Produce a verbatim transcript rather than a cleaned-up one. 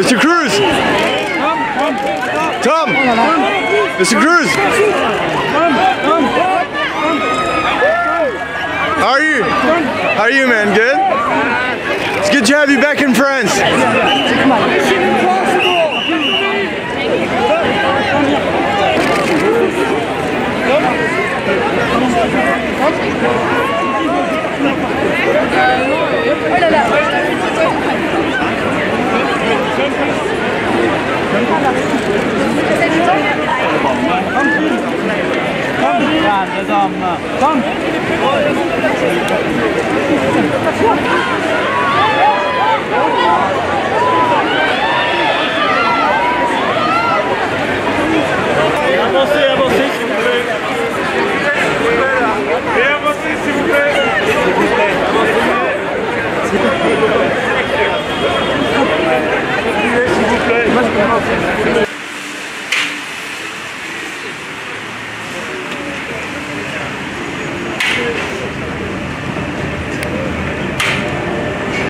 Mister Cruise! Tom, Tom, Tom. Tom. Mister Cruise! Tom, Tom, Tom. How are you? How are you, man? Good? It's good to have you back in France. S'il vous plaît.